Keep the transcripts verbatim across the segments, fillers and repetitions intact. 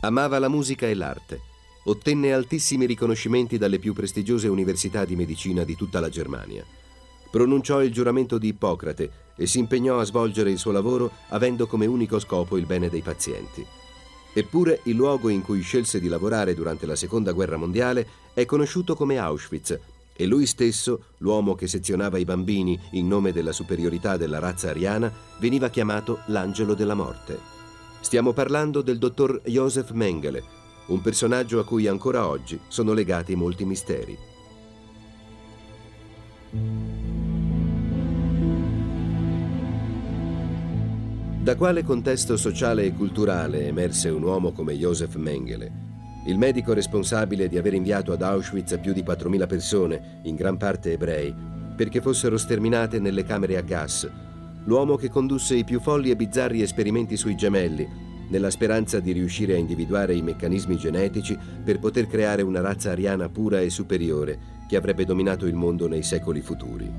Amava la musica e l'arte. Ottenne altissimi riconoscimenti dalle più prestigiose università di medicina di tutta la Germania. Pronunciò il giuramento di Ippocrate e si impegnò a svolgere il suo lavoro avendo come unico scopo il bene dei pazienti. Eppure il luogo in cui scelse di lavorare durante la Seconda Guerra Mondiale è conosciuto come Auschwitz e lui stesso, l'uomo che sezionava i bambini in nome della superiorità della razza ariana, veniva chiamato l'angelo della morte. Stiamo parlando del dottor Josef Mengele, un personaggio a cui ancora oggi sono legati molti misteri. Da quale contesto sociale e culturale emerse un uomo come Josef Mengele? Il medico responsabile di aver inviato ad Auschwitz più di quattromila persone, in gran parte ebrei, perché fossero sterminate nelle camere a gas, l'uomo che condusse i più folli e bizzarri esperimenti sui gemelli, nella speranza di riuscire a individuare i meccanismi genetici per poter creare una razza ariana pura e superiore che avrebbe dominato il mondo nei secoli futuri.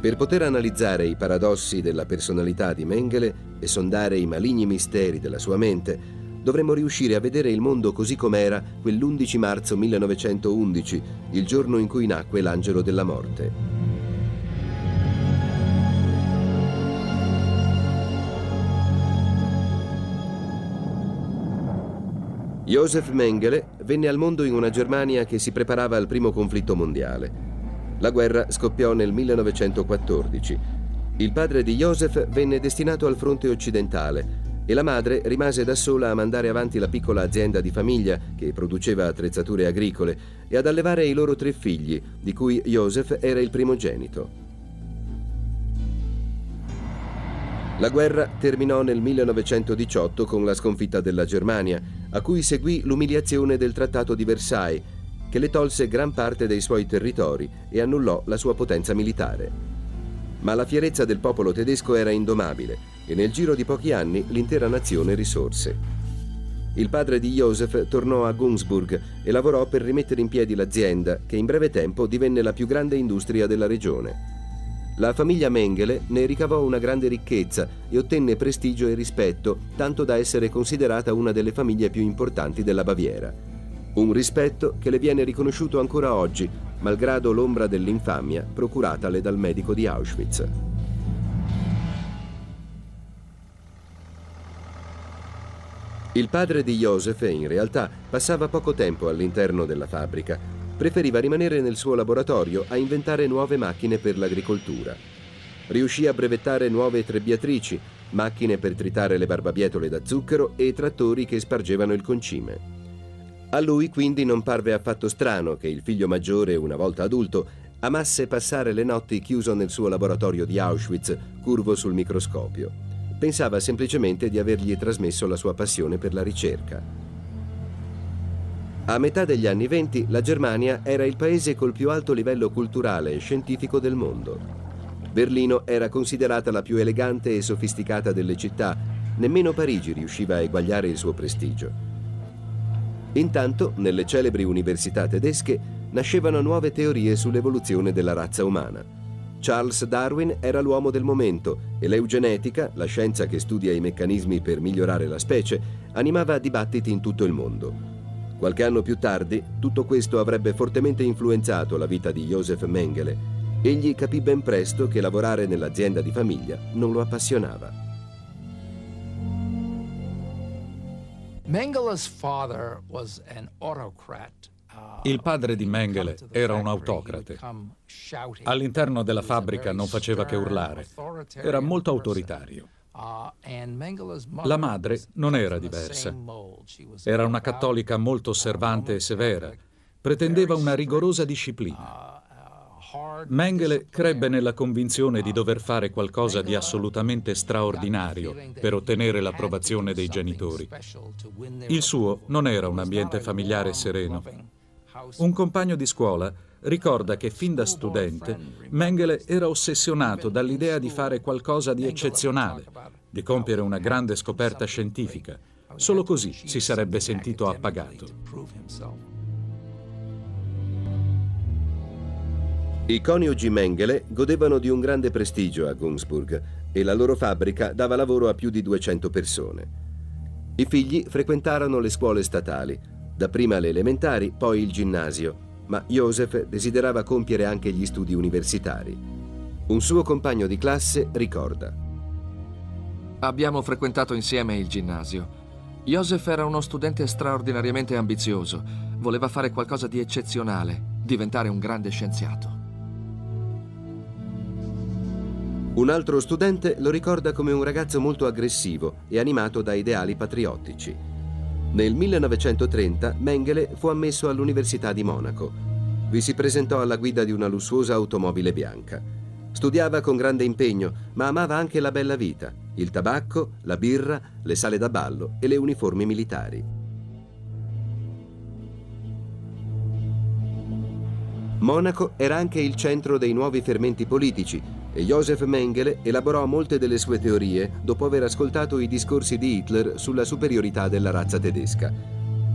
Per poter analizzare i paradossi della personalità di Mengele e sondare i maligni misteri della sua mente, dovremmo riuscire a vedere il mondo così com'era quell'undici marzo millenovecentoundici, il giorno in cui nacque l'angelo della morte. Josef Mengele venne al mondo in una Germania che si preparava al primo conflitto mondiale. La guerra scoppiò nel millenovecentoquattordici. Il padre di Josef venne destinato al fronte occidentale e la madre rimase da sola a mandare avanti la piccola azienda di famiglia che produceva attrezzature agricole e ad allevare i loro tre figli, di cui Josef era il primogenito. La guerra terminò nel millenovecentodiciotto con la sconfitta della Germania, a cui seguì l'umiliazione del Trattato di Versailles, che le tolse gran parte dei suoi territori e annullò la sua potenza militare. Ma la fierezza del popolo tedesco era indomabile e nel giro di pochi anni l'intera nazione risorse. Il padre di Josef tornò a Günzburg e lavorò per rimettere in piedi l'azienda, che in breve tempo divenne la più grande industria della regione. La famiglia Mengele ne ricavò una grande ricchezza e ottenne prestigio e rispetto, tanto da essere considerata una delle famiglie più importanti della Baviera. Un rispetto che le viene riconosciuto ancora oggi, malgrado l'ombra dell'infamia procuratale dal medico di Auschwitz. Il padre di Josef, in realtà, passava poco tempo all'interno della fabbrica. Preferiva rimanere nel suo laboratorio a inventare nuove macchine per l'agricoltura. Riuscì a brevettare nuove trebbiatrici, macchine per tritare le barbabietole da zucchero e trattori che spargevano il concime. A lui quindi non parve affatto strano che il figlio maggiore, una volta adulto, amasse passare le notti chiuso nel suo laboratorio di Auschwitz, curvo sul microscopio. Pensava semplicemente di avergli trasmesso la sua passione per la ricerca. A metà degli anni venti la Germania era il paese col più alto livello culturale e scientifico del mondo. Berlino era considerata la più elegante e sofisticata delle città, nemmeno Parigi riusciva a eguagliare il suo prestigio. Intanto, nelle celebri università tedesche, nascevano nuove teorie sull'evoluzione della razza umana. Charles Darwin era l'uomo del momento e l'eugenetica, la scienza che studia i meccanismi per migliorare la specie, animava dibattiti in tutto il mondo. Qualche anno più tardi, tutto questo avrebbe fortemente influenzato la vita di Josef Mengele. Egli capì ben presto che lavorare nell'azienda di famiglia non lo appassionava. Il padre di Mengele era un autocrate. All'interno della fabbrica non faceva che urlare. Era molto autoritario. La madre non era diversa. Era una cattolica molto osservante e severa. Pretendeva una rigorosa disciplina. Mengele crebbe nella convinzione di dover fare qualcosa di assolutamente straordinario per ottenere l'approvazione dei genitori. Il suo non era un ambiente familiare sereno. Un compagno di scuola ricorda che fin da studente Mengele era ossessionato dall'idea di fare qualcosa di eccezionale, di compiere una grande scoperta scientifica. Solo così si sarebbe sentito appagato. I coniugi Mengele godevano di un grande prestigio a Günzburg e la loro fabbrica dava lavoro a più di duecento persone. I figli frequentarono le scuole statali, dapprima le elementari, poi il ginnasio, ma Josef desiderava compiere anche gli studi universitari. Un suo compagno di classe ricorda. Abbiamo frequentato insieme il ginnasio. Josef era uno studente straordinariamente ambizioso, voleva fare qualcosa di eccezionale, diventare un grande scienziato. Un altro studente lo ricorda come un ragazzo molto aggressivo e animato da ideali patriottici. Nel millenovecentotrenta Mengele fu ammesso all'Università di Monaco. Vi si presentò alla guida di una lussuosa automobile bianca. Studiava con grande impegno, ma amava anche la bella vita, il tabacco, la birra, le sale da ballo e le uniformi militari. Monaco era anche il centro dei nuovi fermenti politici e Josef Mengele elaborò molte delle sue teorie dopo aver ascoltato i discorsi di Hitler sulla superiorità della razza tedesca.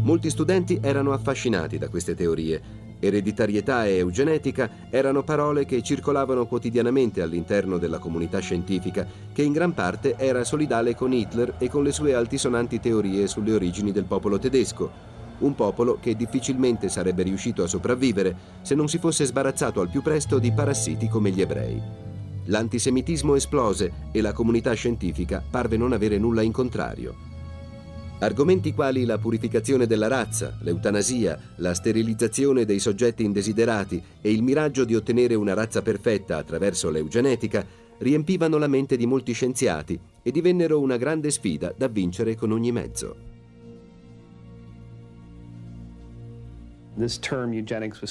Molti studenti erano affascinati da queste teorie. Ereditarietà e eugenetica erano parole che circolavano quotidianamente all'interno della comunità scientifica, che in gran parte era solidale con Hitler e con le sue altisonanti teorie sulle origini del popolo tedesco. Un popolo che difficilmente sarebbe riuscito a sopravvivere se non si fosse sbarazzato al più presto di parassiti come gli ebrei. L'antisemitismo esplose e la comunità scientifica parve non avere nulla in contrario. Argomenti quali la purificazione della razza, l'eutanasia, la sterilizzazione dei soggetti indesiderati e il miraggio di ottenere una razza perfetta attraverso l'eugenetica riempivano la mente di molti scienziati e divennero una grande sfida da vincere con ogni mezzo.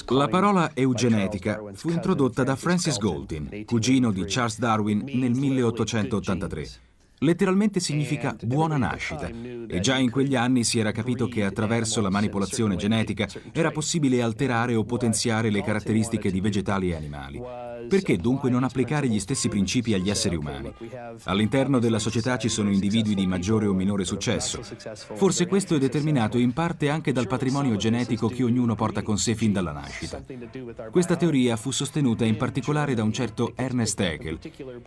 La parola eugenetica fu introdotta da Francis Galton, cugino di Charles Darwin, nel milleottocentottantatré. Letteralmente significa buona nascita e già in quegli anni si era capito che attraverso la manipolazione genetica era possibile alterare o potenziare le caratteristiche di vegetali e animali. Perché dunque non applicare gli stessi principi agli esseri umani? All'interno della società ci sono individui di maggiore o minore successo. Forse questo è determinato in parte anche dal patrimonio genetico che ognuno porta con sé fin dalla nascita. Questa teoria fu sostenuta in particolare da un certo Ernst Haeckel.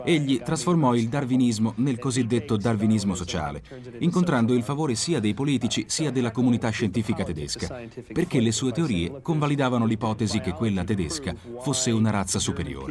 Egli trasformò il darwinismo nel cosiddetto darwinismo sociale, incontrando il favore sia dei politici sia della comunità scientifica tedesca, perché le sue teorie convalidavano l'ipotesi che quella tedesca fosse una razza superiore.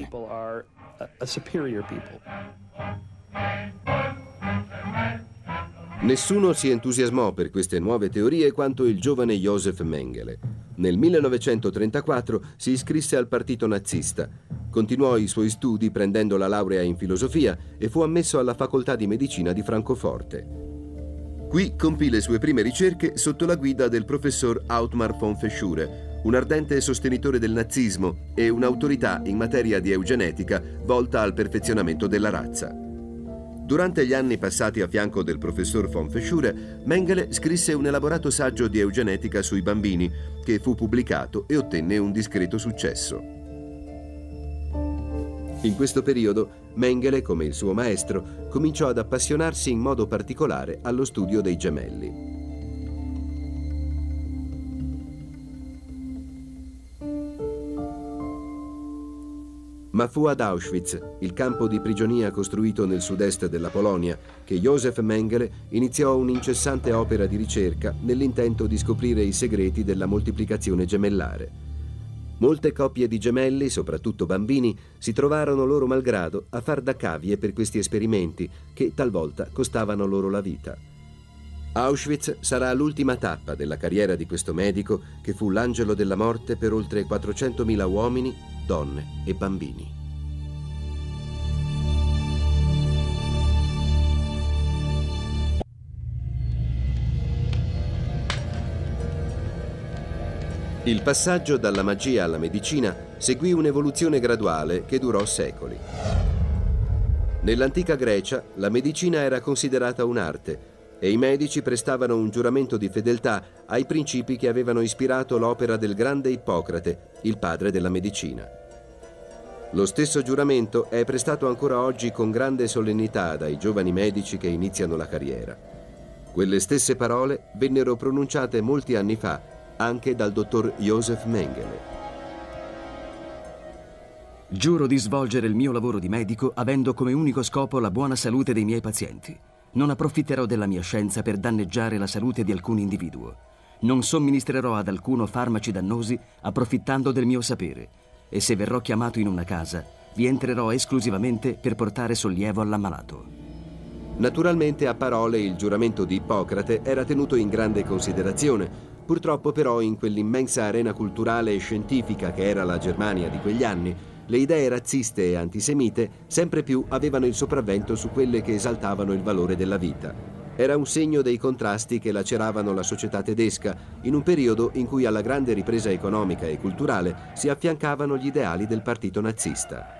Nessuno si entusiasmò per queste nuove teorie quanto il giovane Josef Mengele. Nel millenovecentotrentaquattro si iscrisse al partito nazista, continuò i suoi studi prendendo la laurea in filosofia e fu ammesso alla facoltà di medicina di Francoforte. Qui compì le sue prime ricerche sotto la guida del professor Otmar von Verschuer, un ardente sostenitore del nazismo e un'autorità in materia di eugenetica volta al perfezionamento della razza. Durante gli anni passati a fianco del professor von Verschuer, Mengele scrisse un elaborato saggio di eugenetica sui bambini, che fu pubblicato e ottenne un discreto successo. In questo periodo, Mengele, come il suo maestro, cominciò ad appassionarsi in modo particolare allo studio dei gemelli. Ma fu ad Auschwitz, il campo di prigionia costruito nel sud-est della Polonia, che Josef Mengele iniziò un'incessante opera di ricerca nell'intento di scoprire i segreti della moltiplicazione gemellare. Molte coppie di gemelli, soprattutto bambini, si trovarono loro malgrado a far da cavie per questi esperimenti, che talvolta costavano loro la vita. Auschwitz sarà l'ultima tappa della carriera di questo medico, che fu l'angelo della morte per oltre quattrocentomila uomini, donne e bambini. Il passaggio dalla magia alla medicina seguì un'evoluzione graduale che durò secoli. Nell'antica Grecia la medicina era considerata un'arte e i medici prestavano un giuramento di fedeltà ai principi che avevano ispirato l'opera del grande Ippocrate, il padre della medicina. Lo stesso giuramento è prestato ancora oggi con grande solennità dai giovani medici che iniziano la carriera. Quelle stesse parole vennero pronunciate molti anni fa anche dal dottor Josef Mengele. Giuro di svolgere il mio lavoro di medico avendo come unico scopo la buona salute dei miei pazienti. Non approfitterò della mia scienza per danneggiare la salute di alcun individuo. Non somministrerò ad alcuno farmaci dannosi approfittando del mio sapere. E se verrò chiamato in una casa, vi entrerò esclusivamente per portare sollievo all'ammalato. Naturalmente a parole il giuramento di Ippocrate era tenuto in grande considerazione, purtroppo però in quell'immensa arena culturale e scientifica che era la Germania di quegli anni, le idee razziste e antisemite sempre più avevano il sopravvento su quelle che esaltavano il valore della vita. Era un segno dei contrasti che laceravano la società tedesca in un periodo in cui alla grande ripresa economica e culturale si affiancavano gli ideali del partito nazista.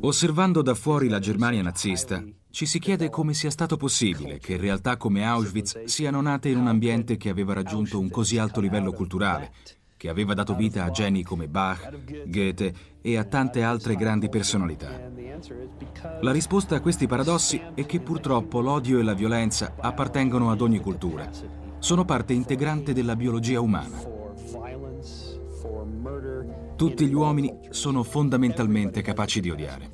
Osservando da fuori la Germania nazista, ci si chiede come sia stato possibile che realtà come Auschwitz siano nate in un ambiente che aveva raggiunto un così alto livello culturale, che aveva dato vita a geni come Bach, Goethe e a tante altre grandi personalità. La risposta a questi paradossi è che purtroppo l'odio e la violenza appartengono ad ogni cultura, sono parte integrante della biologia umana. Tutti gli uomini sono fondamentalmente capaci di odiare.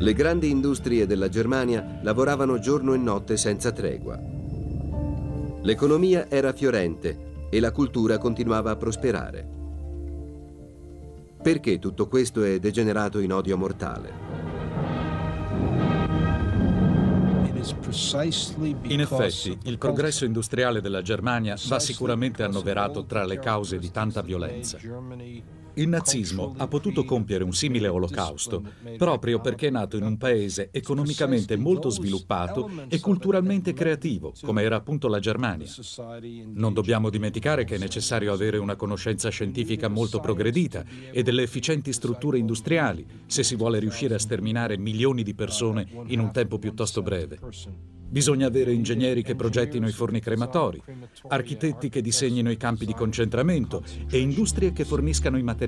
Le grandi industrie della Germania lavoravano giorno e notte senza tregua. L'economia era fiorente e la cultura continuava a prosperare. Perché tutto questo è degenerato in odio mortale? In effetti, il progresso industriale della Germania va sicuramente annoverato tra le cause di tanta violenza. Il nazismo ha potuto compiere un simile olocausto proprio perché è nato in un paese economicamente molto sviluppato e culturalmente creativo, come era appunto la Germania. Non dobbiamo dimenticare che è necessario avere una conoscenza scientifica molto progredita e delle efficienti strutture industriali se si vuole riuscire a sterminare milioni di persone in un tempo piuttosto breve. Bisogna avere ingegneri che progettino i forni crematori, architetti che disegnino i campi di concentramento e industrie che forniscano i materiali.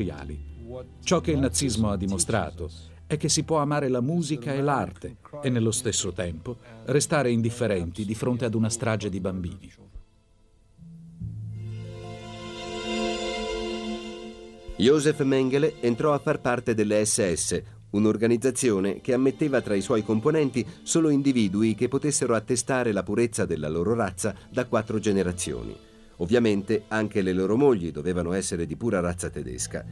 Ciò che il nazismo ha dimostrato è che si può amare la musica e l'arte e nello stesso tempo restare indifferenti di fronte ad una strage di bambini. Josef Mengele entrò a far parte delle esse esse, un'organizzazione che ammetteva tra i suoi componenti solo individui che potessero attestare la purezza della loro razza da quattro generazioni. Ovviamente anche le loro mogli dovevano essere di pura razza tedesca.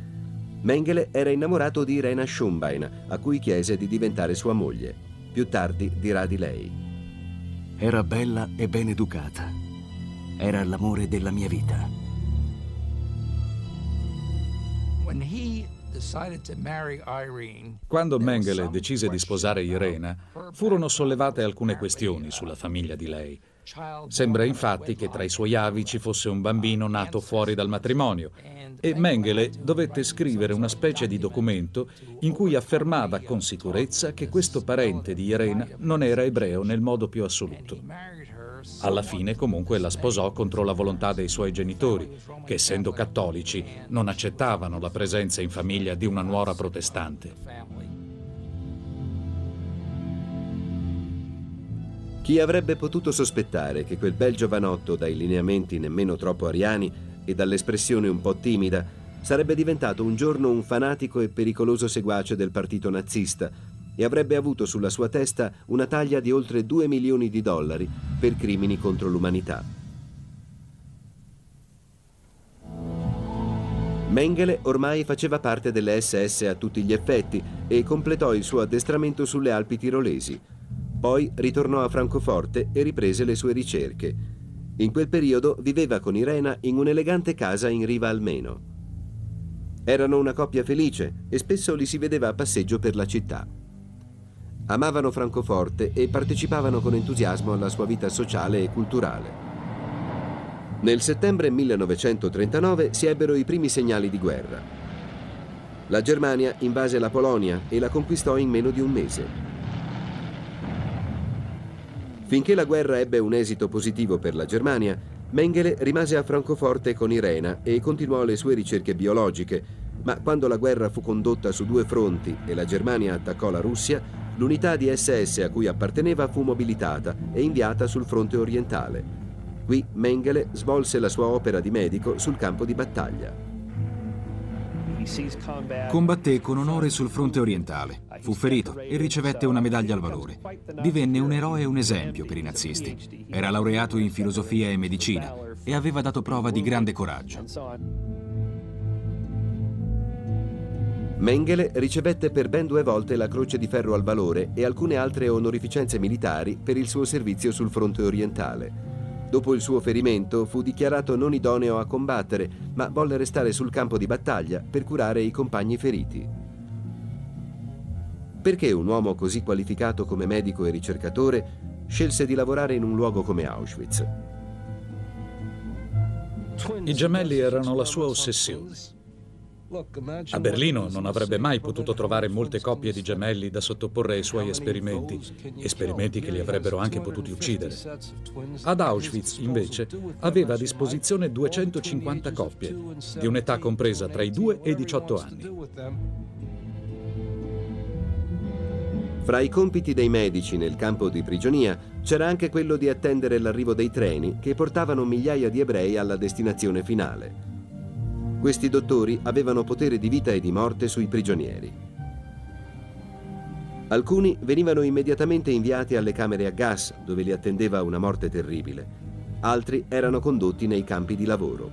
Mengele era innamorato di Irena Schumbein, a cui chiese di diventare sua moglie. Più tardi dirà di lei: era bella e ben educata. Era l'amore della mia vita. When he... Quando Mengele decise di sposare Irena, furono sollevate alcune questioni sulla famiglia di lei. Sembra infatti che tra i suoi avi ci fosse un bambino nato fuori dal matrimonio e Mengele dovette scrivere una specie di documento in cui affermava con sicurezza che questo parente di Irena non era ebreo nel modo più assoluto. Alla fine comunque la sposò contro la volontà dei suoi genitori, che essendo cattolici non accettavano la presenza in famiglia di una nuora protestante. Chi avrebbe potuto sospettare che quel bel giovanotto dai lineamenti nemmeno troppo ariani e dall'espressione un po' timida sarebbe diventato un giorno un fanatico e pericoloso seguace del partito nazista e avrebbe avuto sulla sua testa una taglia di oltre due milioni di dollari per crimini contro l'umanità. Mengele ormai faceva parte delle esse esse a tutti gli effetti e completò il suo addestramento sulle Alpi tirolesi. Poi ritornò a Francoforte e riprese le sue ricerche. In quel periodo viveva con Irena in un'elegante casa in Riva al Meno. Erano una coppia felice e spesso li si vedeva a passeggio per la città. Amavano Francoforte e partecipavano con entusiasmo alla sua vita sociale e culturale. Nel settembre millenovecentotrentanove si ebbero i primi segnali di guerra. La Germania invase la Polonia e la conquistò in meno di un mese. Finché la guerra ebbe un esito positivo per la Germania, Mengele rimase a Francoforte con Irena e continuò le sue ricerche biologiche, ma quando la guerra fu condotta su due fronti e la Germania attaccò la Russia, l'unità di esse esse a cui apparteneva fu mobilitata e inviata sul fronte orientale. Qui Mengele svolse la sua opera di medico sul campo di battaglia. Combatté con onore sul fronte orientale, fu ferito e ricevette una medaglia al valore. Divenne un eroe e un esempio per i nazisti. Era laureato in filosofia e medicina e aveva dato prova di grande coraggio. Mengele ricevette per ben due volte la Croce di Ferro al valore e alcune altre onorificenze militari per il suo servizio sul fronte orientale. Dopo il suo ferimento fu dichiarato non idoneo a combattere, ma volle restare sul campo di battaglia per curare i compagni feriti. Perché un uomo così qualificato come medico e ricercatore scelse di lavorare in un luogo come Auschwitz? I gemelli erano la sua ossessione. A Berlino non avrebbe mai potuto trovare molte coppie di gemelli da sottoporre ai suoi esperimenti, esperimenti che li avrebbero anche potuti uccidere. Ad Auschwitz, invece, aveva a disposizione duecentocinquanta coppie, di un'età compresa tra i due e i diciotto anni. Fra i compiti dei medici nel campo di prigionia c'era anche quello di attendere l'arrivo dei treni che portavano migliaia di ebrei alla destinazione finale. Questi dottori avevano potere di vita e di morte sui prigionieri. Alcuni venivano immediatamente inviati alle camere a gas, dove li attendeva una morte terribile. Altri erano condotti nei campi di lavoro.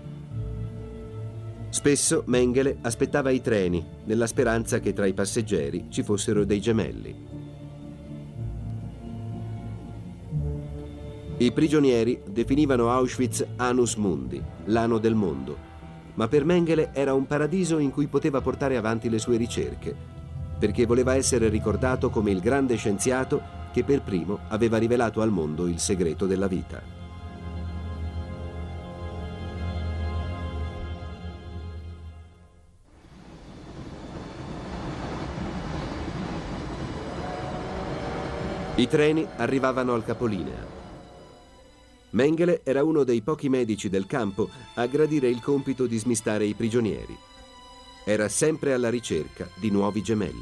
Spesso Mengele aspettava i treni, nella speranza che tra i passeggeri ci fossero dei gemelli. I prigionieri definivano Auschwitz Anus Mundi, l'ano del mondo. Ma per Mengele era un paradiso in cui poteva portare avanti le sue ricerche, perché voleva essere ricordato come il grande scienziato che per primo aveva rivelato al mondo il segreto della vita. I treni arrivavano al capolinea. Mengele era uno dei pochi medici del campo a gradire il compito di smistare i prigionieri. Era sempre alla ricerca di nuovi gemelli.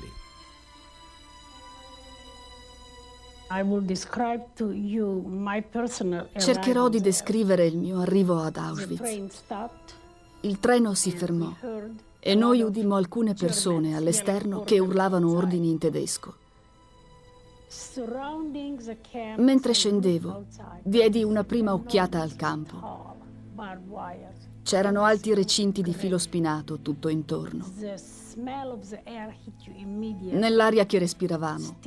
Cercherò di descrivere il mio arrivo ad Auschwitz. Il treno si fermò e noi udimmo alcune persone all'esterno che urlavano ordini in tedesco. Mentre scendevo, diedi una prima occhiata al campo. C'erano alti recinti di filo spinato tutto intorno. Nell'aria che respiravamo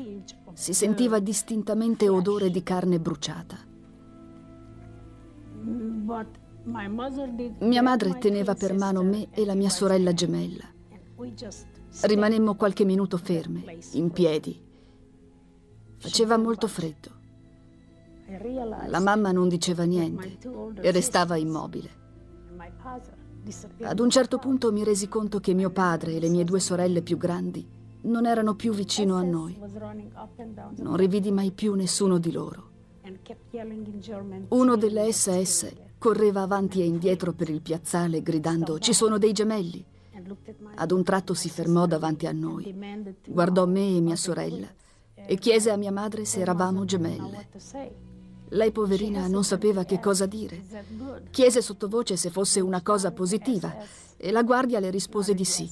si sentiva distintamente odore di carne bruciata. Mia madre teneva per mano me e la mia sorella gemella. Rimanemmo qualche minuto ferme, in piedi. Faceva molto freddo. La mamma non diceva niente e restava immobile. Ad un certo punto mi resi conto che mio padre e le mie due sorelle più grandi non erano più vicino a noi. Non rividi mai più nessuno di loro. Uno delle esse esse correva avanti e indietro per il piazzale gridando «Ci sono dei gemelli!». Ad un tratto si fermò davanti a noi, guardò me e mia sorella e chiese a mia madre se eravamo gemelle. Lei, poverina, non sapeva che cosa dire. Chiese sottovoce se fosse una cosa positiva e la guardia le rispose di sì.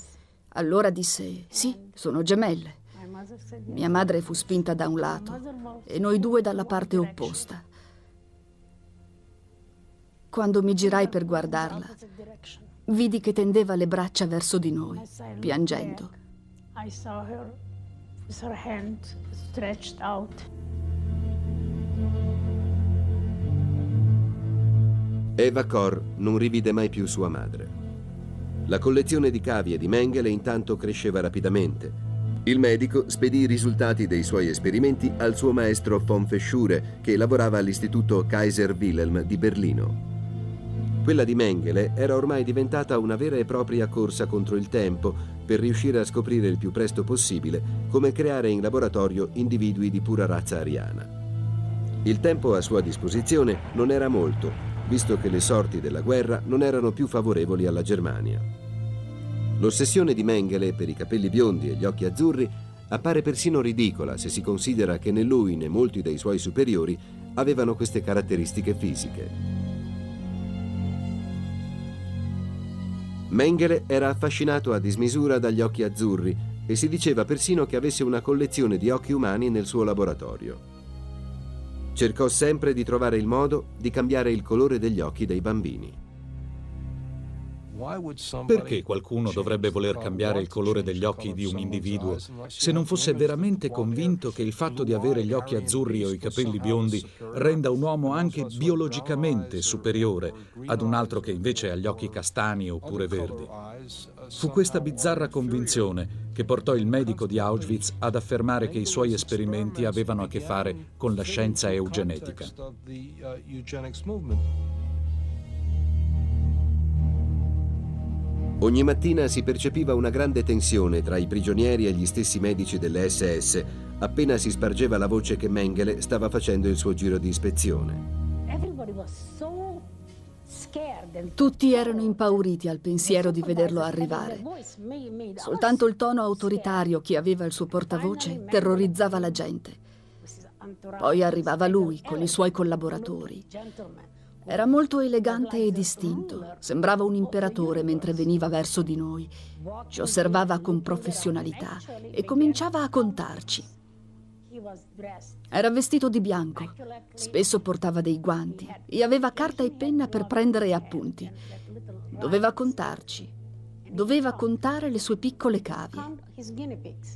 Allora disse: sì, sono gemelle. Mia madre fu spinta da un lato e noi due dalla parte opposta. Quando mi girai per guardarla, vidi che tendeva le braccia verso di noi, piangendo. With her hand stretched out. Eva Kor non rivide mai più sua madre. La collezione di cavie di Mengele intanto cresceva rapidamente. Il medico spedì i risultati dei suoi esperimenti al suo maestro von Verschuer, che lavorava all'istituto Kaiser Wilhelm di Berlino. Quella di Mengele era ormai diventata una vera e propria corsa contro il tempo per riuscire a scoprire il più presto possibile come creare in laboratorio individui di pura razza ariana. Il tempo a sua disposizione non era molto, visto che le sorti della guerra non erano più favorevoli alla Germania. L'ossessione di Mengele per i capelli biondi e gli occhi azzurri appare persino ridicola se si considera che né lui né molti dei suoi superiori avevano queste caratteristiche fisiche. Mengele era affascinato a dismisura dagli occhi azzurri e si diceva persino che avesse una collezione di occhi umani nel suo laboratorio. Cercò sempre di trovare il modo di cambiare il colore degli occhi dei bambini. Perché qualcuno dovrebbe voler cambiare il colore degli occhi di un individuo se non fosse veramente convinto che il fatto di avere gli occhi azzurri o i capelli biondi renda un uomo anche biologicamente superiore ad un altro che invece ha gli occhi castani oppure verdi? Fu questa bizzarra convinzione che portò il medico di Auschwitz ad affermare che i suoi esperimenti avevano a che fare con la scienza eugenetica. Ogni mattina si percepiva una grande tensione tra i prigionieri e gli stessi medici delle esse esse, appena si spargeva la voce che Mengele stava facendo il suo giro di ispezione. Tutti erano impauriti al pensiero di vederlo arrivare. Soltanto il tono autoritario che aveva il suo portavoce terrorizzava la gente. Poi arrivava lui con i suoi collaboratori. Era molto elegante e distinto, sembrava un imperatore mentre veniva verso di noi. Ci osservava con professionalità e cominciava a contarci. Era vestito di bianco, spesso portava dei guanti e aveva carta e penna per prendere appunti. Doveva contarci, doveva contare le sue piccole cavie.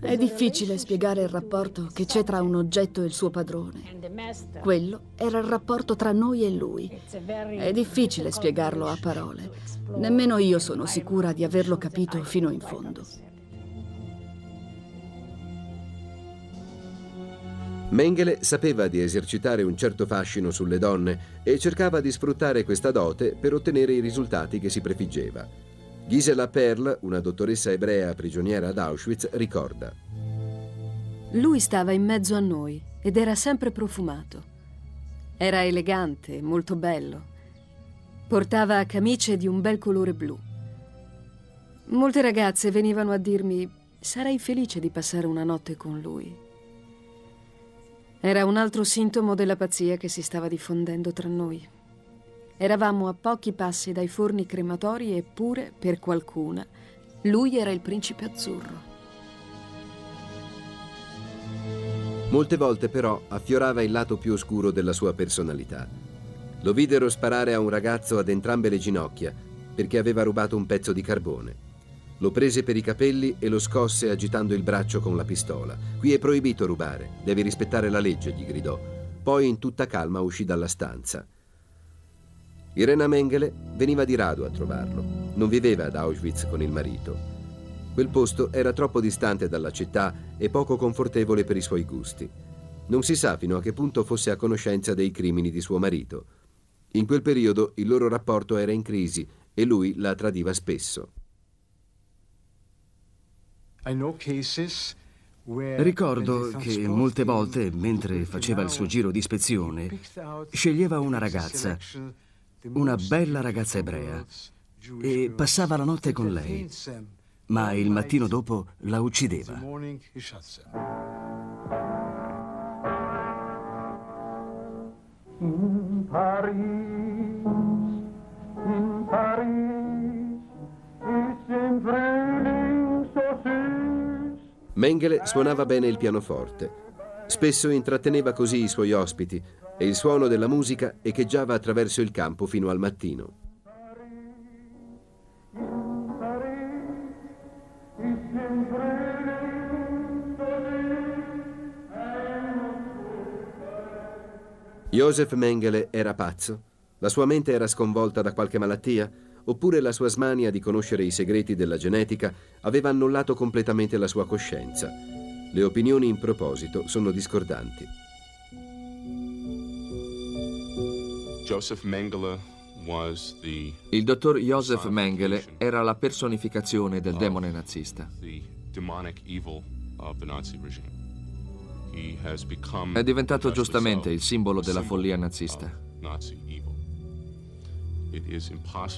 È difficile spiegare il rapporto che c'è tra un oggetto e il suo padrone. Quello era il rapporto tra noi e lui. È difficile spiegarlo a parole. Nemmeno io sono sicura di averlo capito fino in fondo. Mengele sapeva di esercitare un certo fascino sulle donne e cercava di sfruttare questa dote per ottenere i risultati che si prefiggeva. Gisela Perl, una dottoressa ebrea prigioniera ad Auschwitz, ricorda. Lui stava in mezzo a noi ed era sempre profumato. Era elegante, molto bello. Portava camicie di un bel colore blu. Molte ragazze venivano a dirmi: sarei felice di passare una notte con lui. Era un altro sintomo della pazzia che si stava diffondendo tra noi. Eravamo a pochi passi dai forni crematori eppure, per qualcuna, lui era il principe azzurro. Molte volte però affiorava il lato più oscuro della sua personalità. Lo videro sparare a un ragazzo ad entrambe le ginocchia perché aveva rubato un pezzo di carbone. Lo prese per i capelli e lo scosse agitando il braccio con la pistola. «Qui è proibito rubare, devi rispettare la legge», gli gridò. Poi in tutta calma uscì dalla stanza. Irena Mengele veniva di rado a trovarlo. Non viveva ad Auschwitz con il marito. Quel posto era troppo distante dalla città e poco confortevole per i suoi gusti. Non si sa fino a che punto fosse a conoscenza dei crimini di suo marito. In quel periodo il loro rapporto era in crisi e lui la tradiva spesso. Ricordo che molte volte, mentre faceva il suo giro di ispezione, sceglieva una ragazza, una bella ragazza ebrea, e passava la notte con lei, ma il mattino dopo la uccideva. In Paris, in Paris, it's in Paris. Mengele suonava bene il pianoforte. Spesso intratteneva così i suoi ospiti, e il suono della musica echeggiava attraverso il campo fino al mattino. Josef Mengele era pazzo? La sua mente era sconvolta da qualche malattia? Oppure la sua smania di conoscere i segreti della genetica aveva annullato completamente la sua coscienza? Le opinioni in proposito sono discordanti. Il dottor Josef Mengele era la personificazione del demone nazista. È diventato giustamente il simbolo della follia nazista.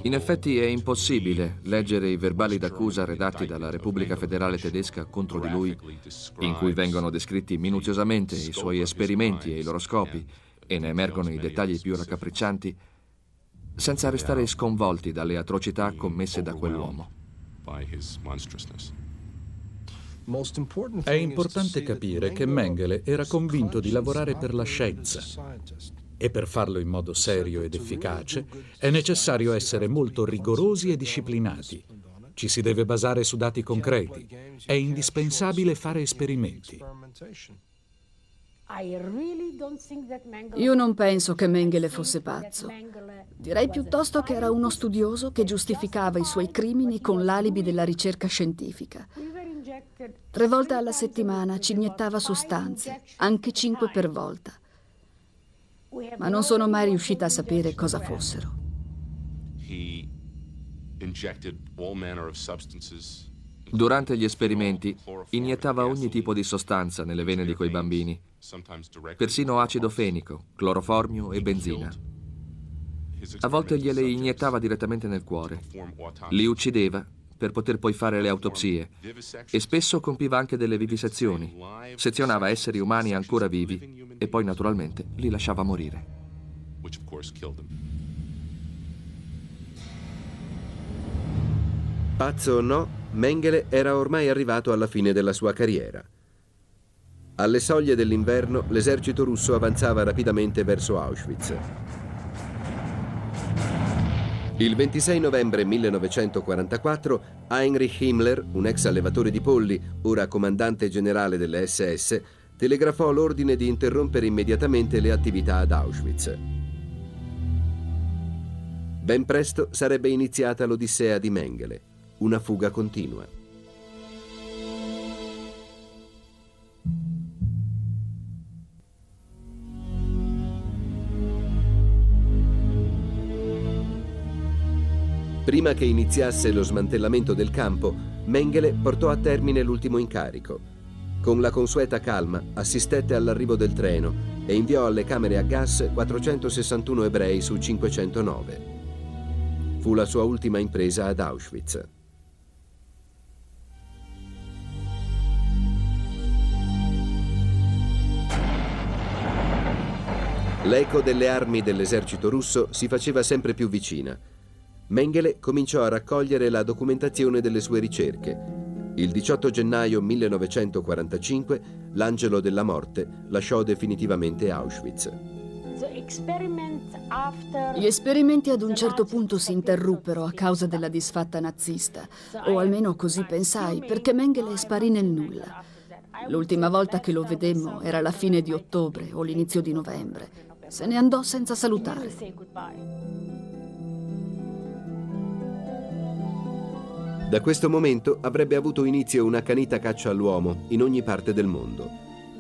In effetti è impossibile leggere i verbali d'accusa redatti dalla Repubblica Federale Tedesca contro di lui, in cui vengono descritti minuziosamente i suoi esperimenti e i loro scopi, e ne emergono i dettagli più raccapriccianti, senza restare sconvolti dalle atrocità commesse da quell'uomo. È importante capire che Mengele era convinto di lavorare per la scienza e per farlo in modo serio ed efficace è necessario essere molto rigorosi e disciplinati. Ci si deve basare su dati concreti. È indispensabile fare esperimenti. Io non penso che Mengele fosse pazzo. Direi piuttosto che era uno studioso che giustificava i suoi crimini con l'alibi della ricerca scientifica. Tre volte alla settimana ci iniettava sostanze, anche cinque per volta. Ma non sono mai riuscita a sapere cosa fossero. Durante gli esperimenti iniettava ogni tipo di sostanza nelle vene di quei bambini, persino acido fenico, cloroformio e benzina. A volte gliele iniettava direttamente nel cuore, li uccideva per poter poi fare le autopsie e spesso compiva anche delle vivisezioni, sezionava esseri umani ancora vivi e poi naturalmente li lasciava morire. Pazzo o no, Mengele era ormai arrivato alla fine della sua carriera. Alle soglie dell'inverno, l'esercito russo avanzava rapidamente verso Auschwitz. Il ventisei novembre millenovecentoquarantaquattro, Heinrich Himmler, un ex allevatore di polli, ora comandante generale delle esse esse, telegrafò l'ordine di interrompere immediatamente le attività ad Auschwitz. Ben presto sarebbe iniziata l'odissea di Mengele. Una fuga continua. Prima che iniziasse lo smantellamento del campo, Mengele portò a termine l'ultimo incarico. Con la consueta calma assistette all'arrivo del treno e inviò alle camere a gas quattrocentosessantuno ebrei su cinquecentonove. Fu la sua ultima impresa ad Auschwitz. L'eco delle armi dell'esercito russo si faceva sempre più vicina. Mengele cominciò a raccogliere la documentazione delle sue ricerche. Il diciotto gennaio millenovecentoquarantacinque, l'angelo della morte lasciò definitivamente Auschwitz. Gli esperimenti ad un certo punto si interruppero a causa della disfatta nazista, o almeno così pensai, perché Mengele sparì nel nulla. L'ultima volta che lo vedemmo era la fine di ottobre o l'inizio di novembre. Se ne andò senza salutare. Da questo momento avrebbe avuto inizio un'accanita caccia all'uomo in ogni parte del mondo.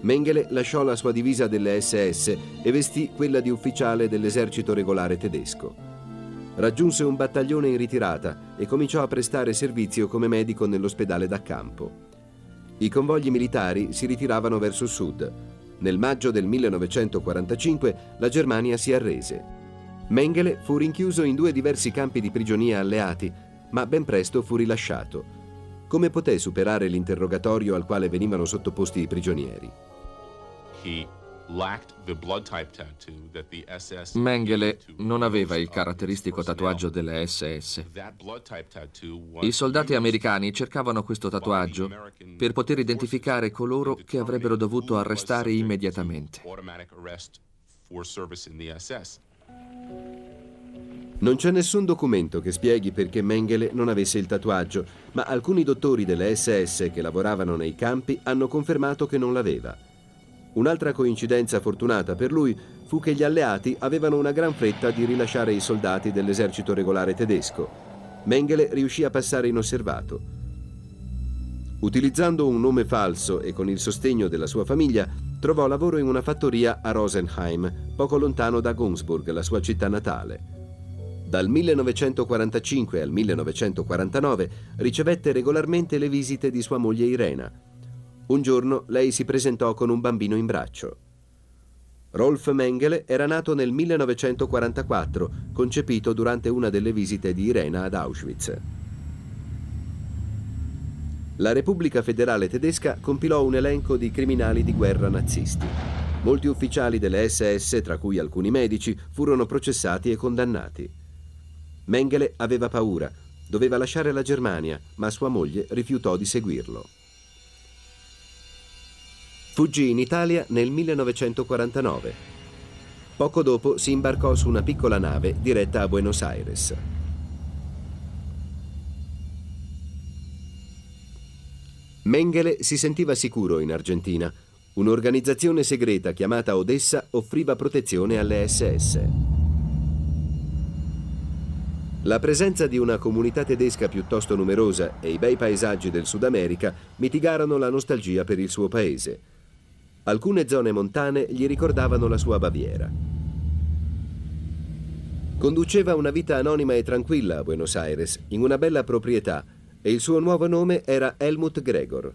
Mengele lasciò la sua divisa delle esse esse e vestì quella di ufficiale dell'esercito regolare tedesco. Raggiunse un battaglione in ritirata e cominciò a prestare servizio come medico nell'ospedale da campo. I convogli militari si ritiravano verso sud. Nel maggio del millenovecentoquarantacinque la Germania si arrese. Mengele fu rinchiuso in due diversi campi di prigionia alleati, ma ben presto fu rilasciato. Come poté superare l'interrogatorio al quale venivano sottoposti i prigionieri? Mengele non aveva il caratteristico tatuaggio delle esse esse. I soldati americani cercavano questo tatuaggio per poter identificare coloro che avrebbero dovuto arrestare immediatamente. Non c'è nessun documento che spieghi perché Mengele non avesse il tatuaggio, ma alcuni dottori delle esse esse che lavoravano nei campi hanno confermato che non l'aveva. Un'altra coincidenza fortunata per lui fu che gli alleati avevano una gran fretta di rilasciare i soldati dell'esercito regolare tedesco. Mengele riuscì a passare inosservato. Utilizzando un nome falso e con il sostegno della sua famiglia, trovò lavoro in una fattoria a Rosenheim, poco lontano da Günzburg, la sua città natale. Dal millenovecentoquarantacinque al millenovecentoquarantanove ricevette regolarmente le visite di sua moglie Irena. Un giorno lei si presentò con un bambino in braccio. Rolf Mengele era nato nel millenovecentoquarantaquattro, concepito durante una delle visite di Irena ad Auschwitz. La Repubblica Federale Tedesca compilò un elenco di criminali di guerra nazisti. Molti ufficiali delle esse esse, tra cui alcuni medici, furono processati e condannati. Mengele aveva paura, doveva lasciare la Germania, ma sua moglie rifiutò di seguirlo. Fuggì in Italia nel millenovecentoquarantanove. Poco dopo si imbarcò su una piccola nave diretta a Buenos Aires. Mengele si sentiva sicuro in Argentina. Un'organizzazione segreta chiamata Odessa offriva protezione alle esse esse. La presenza di una comunità tedesca piuttosto numerosa e i bei paesaggi del Sud America mitigarono la nostalgia per il suo paese. Alcune zone montane gli ricordavano la sua Baviera. Conduceva una vita anonima e tranquilla a Buenos Aires, in una bella proprietà, e il suo nuovo nome era Helmut Gregor.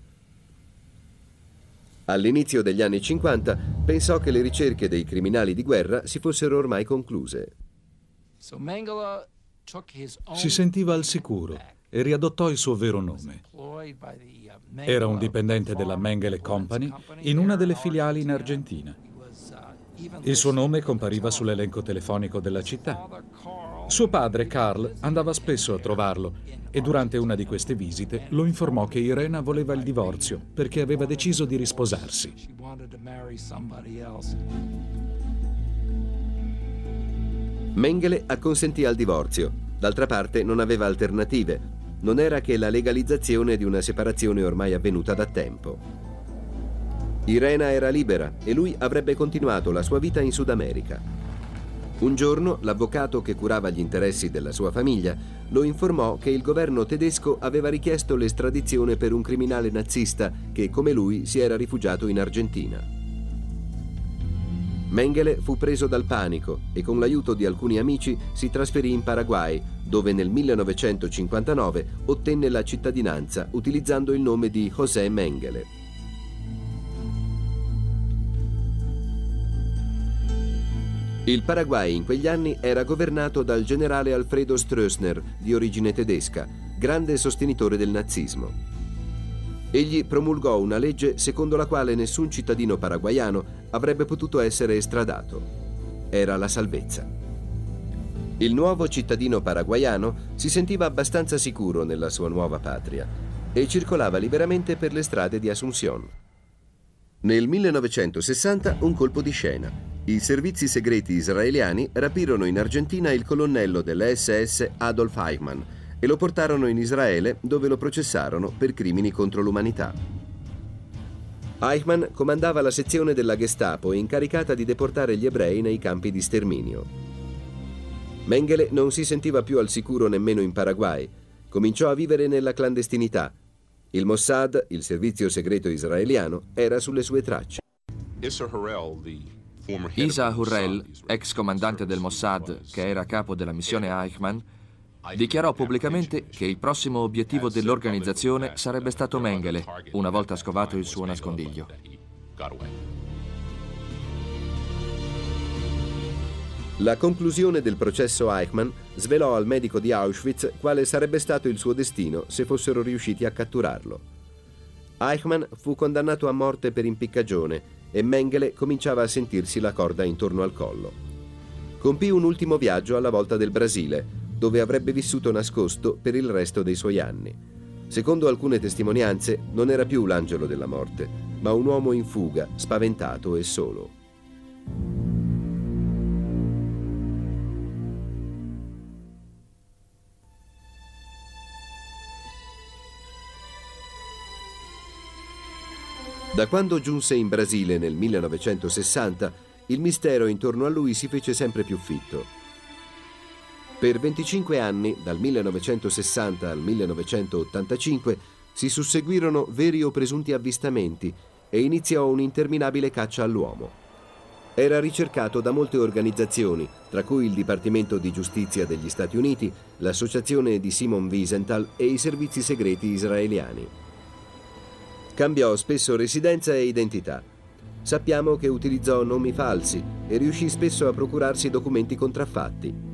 All'inizio degli anni cinquanta pensò che le ricerche dei criminali di guerra si fossero ormai concluse. Si sentiva al sicuro e riadottò il suo vero nome. Era un dipendente della Mengele Company in una delle filiali in Argentina. Il suo nome compariva sull'elenco telefonico della città. Suo padre, Carl, andava spesso a trovarlo e durante una di queste visite lo informò che Irena voleva il divorzio perché aveva deciso di risposarsi. Mengele acconsentì al divorzio. D'altra parte non aveva alternative. Non era che la legalizzazione di una separazione ormai avvenuta da tempo. Irena era libera e lui avrebbe continuato la sua vita in Sud America. Un giorno l'avvocato che curava gli interessi della sua famiglia lo informò che il governo tedesco aveva richiesto l'estradizione per un criminale nazista che, come lui, si era rifugiato in Argentina. Mengele fu preso dal panico e con l'aiuto di alcuni amici si trasferì in Paraguay, dove nel millenovecentocinquantanove ottenne la cittadinanza utilizzando il nome di José Mengele. Il Paraguay in quegli anni era governato dal generale Alfredo Stroessner, di origine tedesca, grande sostenitore del nazismo. Egli promulgò una legge secondo la quale nessun cittadino paraguaiano avrebbe potuto essere estradato. Era la salvezza. Il nuovo cittadino paraguaiano si sentiva abbastanza sicuro nella sua nuova patria e circolava liberamente per le strade di Asunción. Nel millenovecentosessanta un colpo di scena. I servizi segreti israeliani rapirono in Argentina il colonnello delle esse esse Adolf Eichmann e lo portarono in Israele, dove lo processarono per crimini contro l'umanità. Eichmann comandava la sezione della Gestapo incaricata di deportare gli ebrei nei campi di sterminio. Mengele non si sentiva più al sicuro nemmeno in Paraguay. Cominciò a vivere nella clandestinità. Il Mossad, il servizio segreto israeliano, era sulle sue tracce. Isa Hurrell, ex comandante del Mossad, che era capo della missione Eichmann, dichiarò pubblicamente che il prossimo obiettivo dell'organizzazione sarebbe stato Mengele, una volta scovato il suo nascondiglio. La conclusione del processo Eichmann svelò al medico di Auschwitz quale sarebbe stato il suo destino se fossero riusciti a catturarlo. Eichmann fu condannato a morte per impiccagione e Mengele cominciava a sentirsi la corda intorno al collo. Compì un ultimo viaggio alla volta del Brasile, dove avrebbe vissuto nascosto per il resto dei suoi anni. Secondo alcune testimonianze, non era più l'angelo della morte, ma un uomo in fuga, spaventato e solo. Da quando giunse in Brasile nel millenovecentosessanta, il mistero intorno a lui si fece sempre più fitto. Per venticinque anni, dal millenovecentosessanta al millenovecentottantacinque, si susseguirono veri o presunti avvistamenti e iniziò un'interminabile caccia all'uomo. Era ricercato da molte organizzazioni, tra cui il Dipartimento di Giustizia degli Stati Uniti, l'associazione di Simon Wiesenthal e i servizi segreti israeliani. Cambiò spesso residenza e identità. Sappiamo che utilizzò nomi falsi e riuscì spesso a procurarsi documenti contraffatti.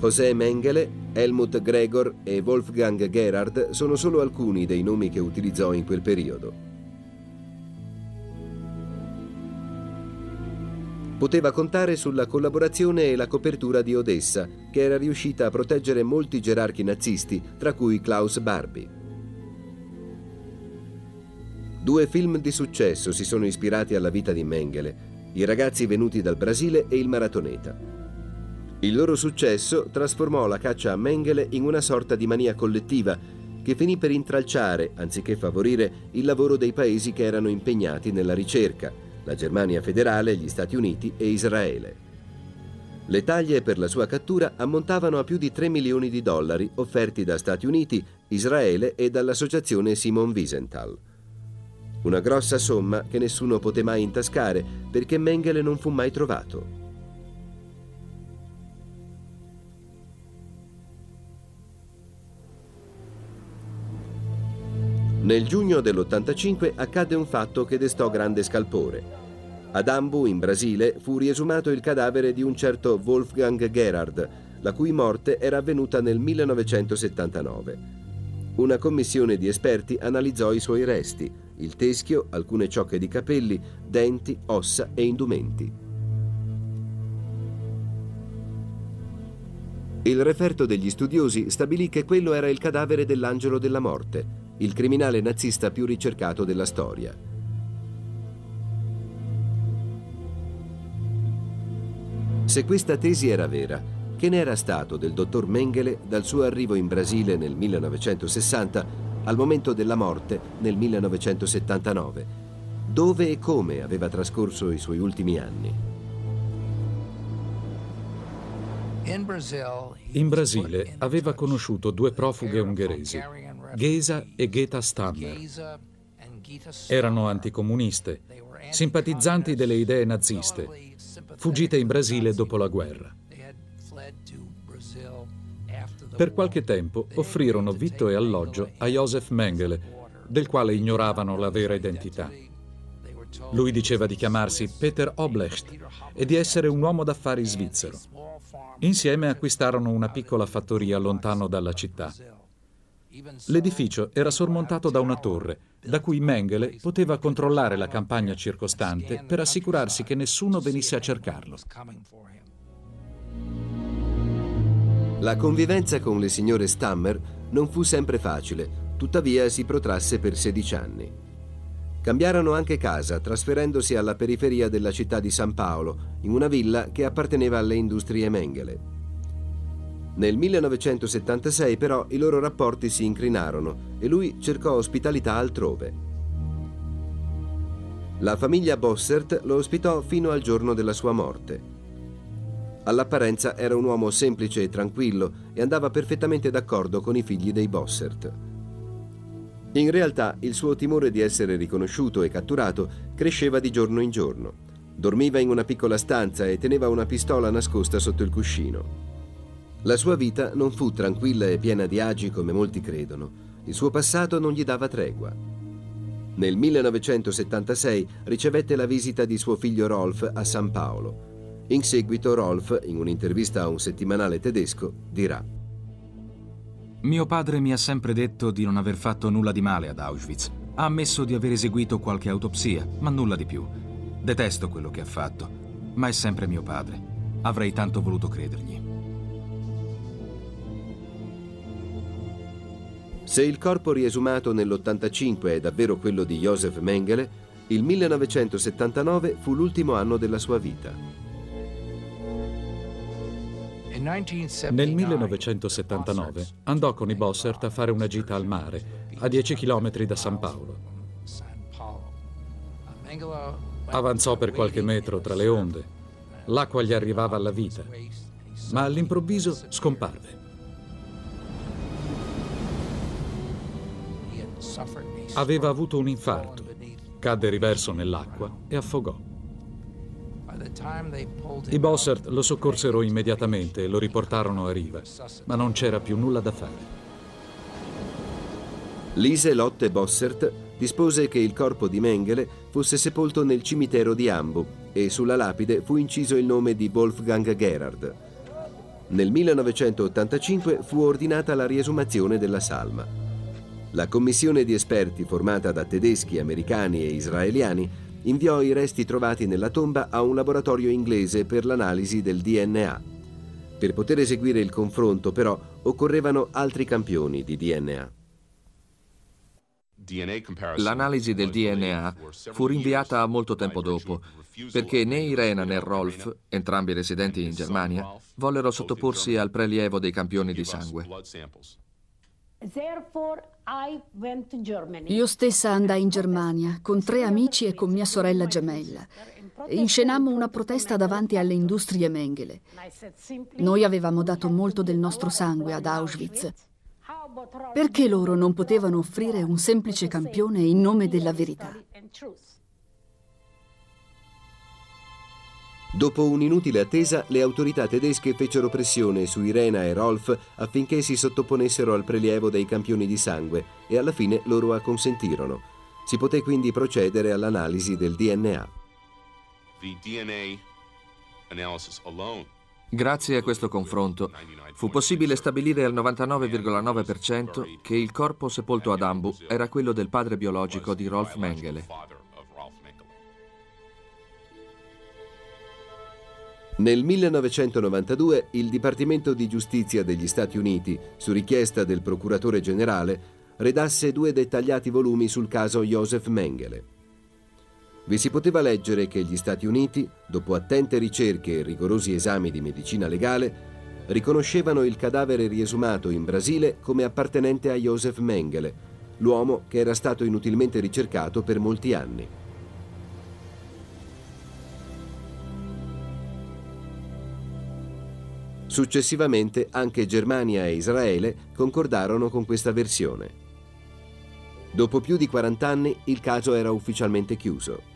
José Mengele, Helmut Gregor e Wolfgang Gerhard sono solo alcuni dei nomi che utilizzò in quel periodo. Poteva contare sulla collaborazione e la copertura di Odessa, che era riuscita a proteggere molti gerarchi nazisti, tra cui Klaus Barbie. Due film di successo si sono ispirati alla vita di Mengele, I ragazzi venuti dal Brasile e Il maratoneta. Il loro successo trasformò la caccia a Mengele in una sorta di mania collettiva che finì per intralciare, anziché favorire, il lavoro dei paesi che erano impegnati nella ricerca, la Germania federale, gli Stati Uniti e Israele. Le taglie per la sua cattura ammontavano a più di tre milioni di dollari offerti da Stati Uniti, Israele e dall'associazione Simon Wiesenthal. Una grossa somma che nessuno poté mai intascare perché Mengele non fu mai trovato. Nel giugno dell'ottantacinque accadde un fatto che destò grande scalpore. Ad Embu, in Brasile, fu riesumato il cadavere di un certo Wolfgang Gerhard, la cui morte era avvenuta nel millenovecentosettantanove. Una commissione di esperti analizzò i suoi resti, il teschio, alcune ciocche di capelli, denti, ossa e indumenti. Il referto degli studiosi stabilì che quello era il cadavere dell'angelo della morte, il criminale nazista più ricercato della storia. Se questa tesi era vera, che ne era stato del dottor Mengele dal suo arrivo in Brasile nel millenovecentosessanta al momento della morte nel millenovecentosettantanove? Dove e come aveva trascorso i suoi ultimi anni? In Brasile aveva conosciuto due profughe ungheresi, Geza e Geta Stammer. Erano anticomuniste, simpatizzanti delle idee naziste, fuggite in Brasile dopo la guerra. Per qualche tempo offrirono vitto e alloggio a Josef Mengele, del quale ignoravano la vera identità. Lui diceva di chiamarsi Peter Oblecht e di essere un uomo d'affari svizzero. Insieme acquistarono una piccola fattoria lontano dalla città. L'edificio era sormontato da una torre, da cui Mengele poteva controllare la campagna circostante per assicurarsi che nessuno venisse a cercarlo. La convivenza con le signore Stammer non fu sempre facile, tuttavia si protrasse per sedici anni. Cambiarono anche casa, trasferendosi alla periferia della città di San Paolo, in una villa che apparteneva alle industrie Mengele. Nel millenovecentosettantasei però i loro rapporti si incrinarono e lui cercò ospitalità altrove. La famiglia Bossert lo ospitò fino al giorno della sua morte. All'apparenza era un uomo semplice e tranquillo e andava perfettamente d'accordo con i figli dei Bossert. In realtà il suo timore di essere riconosciuto e catturato cresceva di giorno in giorno. Dormiva in una piccola stanza e teneva una pistola nascosta sotto il cuscino. La sua vita non fu tranquilla e piena di agi come molti credono. Il suo passato non gli dava tregua. Nel millenovecentosettantasei ricevette la visita di suo figlio Rolf a San Paolo. In seguito Rolf, in un'intervista a un settimanale tedesco, dirà: «Mio padre mi ha sempre detto di non aver fatto nulla di male ad Auschwitz. Ha ammesso di aver eseguito qualche autopsia, ma nulla di più. Detesto quello che ha fatto, ma è sempre mio padre. Avrei tanto voluto credergli». Se il corpo riesumato nell'ottantacinque è davvero quello di Josef Mengele, il millenovecentosettantanove fu l'ultimo anno della sua vita. Nel millenovecentosettantanove andò con i Bossert a fare una gita al mare, a dieci chilometri da San Paolo. Avanzò per qualche metro tra le onde. L'acqua gli arrivava alla vita, ma all'improvviso scomparve. Aveva avuto un infarto, cadde riverso nell'acqua e affogò. I Bossert lo soccorsero immediatamente e lo riportarono a riva, ma non c'era più nulla da fare. Lise Lotte Bossert dispose che il corpo di Mengele fosse sepolto nel cimitero di Embu e sulla lapide fu inciso il nome di Wolfgang Gerhard. Nel millenovecentottantacinque fu ordinata la riesumazione della salma. La commissione di esperti formata da tedeschi, americani e israeliani inviò i resti trovati nella tomba a un laboratorio inglese per l'analisi del D N A. Per poter eseguire il confronto, però, occorrevano altri campioni di D N A. L'analisi del D N A fu rinviata molto tempo dopo, perché né Irena né Rolf, entrambi residenti in Germania, vollero sottoporsi al prelievo dei campioni di sangue. Io stessa andai in Germania con tre amici e con mia sorella gemella. Inscenammo una protesta davanti alle industrie Mengele. Noi avevamo dato molto del nostro sangue ad Auschwitz. Perché loro non potevano offrire un semplice campione in nome della verità? Dopo un'inutile attesa, le autorità tedesche fecero pressione su Irena e Rolf affinché si sottoponessero al prelievo dei campioni di sangue e alla fine loro acconsentirono. Si poté quindi procedere all'analisi del D N A. Grazie a questo confronto fu possibile stabilire al novantanove virgola nove per cento che il corpo sepolto ad Embu era quello del padre biologico di Rolf Mengele. Nel millenovecentonovantadue il Dipartimento di Giustizia degli Stati Uniti, su richiesta del procuratore generale, redasse due dettagliati volumi sul caso Josef Mengele. Vi si poteva leggere che gli Stati Uniti, dopo attente ricerche e rigorosi esami di medicina legale, riconoscevano il cadavere riesumato in Brasile come appartenente a Josef Mengele, l'uomo che era stato inutilmente ricercato per molti anni. Successivamente anche Germania e Israele concordarono con questa versione. Dopo più di quarant'anni il caso era ufficialmente chiuso.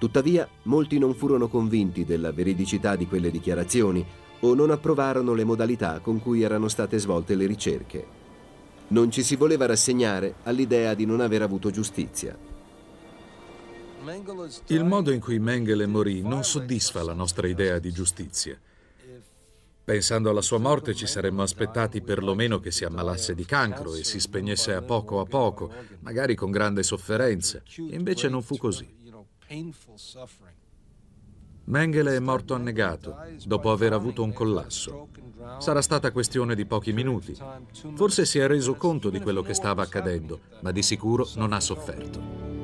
Tuttavia, molti non furono convinti della veridicità di quelle dichiarazioni o non approvarono le modalità con cui erano state svolte le ricerche. Non ci si voleva rassegnare all'idea di non aver avuto giustizia. Il modo in cui Mengele morì non soddisfa la nostra idea di giustizia. Pensando alla sua morte ci saremmo aspettati perlomeno che si ammalasse di cancro e si spegnesse a poco a poco, magari con grande sofferenza. Invece non fu così. Mengele è morto annegato, dopo aver avuto un collasso. Sarà stata questione di pochi minuti. Forse si è reso conto di quello che stava accadendo, ma di sicuro non ha sofferto.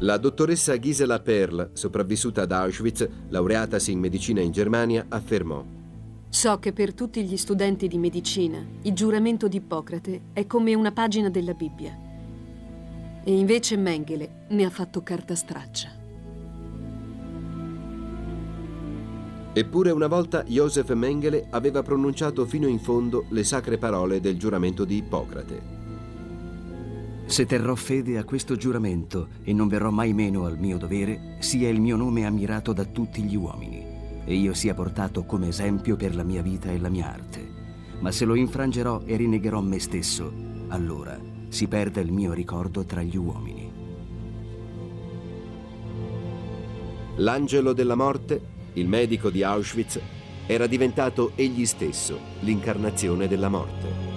La dottoressa Gisela Perl, sopravvissuta ad Auschwitz, laureatasi in medicina in Germania, affermò: «So che per tutti gli studenti di medicina il giuramento di Ippocrate è come una pagina della Bibbia. E invece Mengele ne ha fatto carta straccia». Eppure una volta Josef Mengele aveva pronunciato fino in fondo le sacre parole del giuramento di Ippocrate. «Se terrò fede a questo giuramento e non verrò mai meno al mio dovere, sia il mio nome ammirato da tutti gli uomini e io sia portato come esempio per la mia vita e la mia arte. Ma se lo infrangerò e rinnegherò me stesso, allora si perda il mio ricordo tra gli uomini». L'angelo della morte, il medico di Auschwitz, era diventato egli stesso l'incarnazione della morte.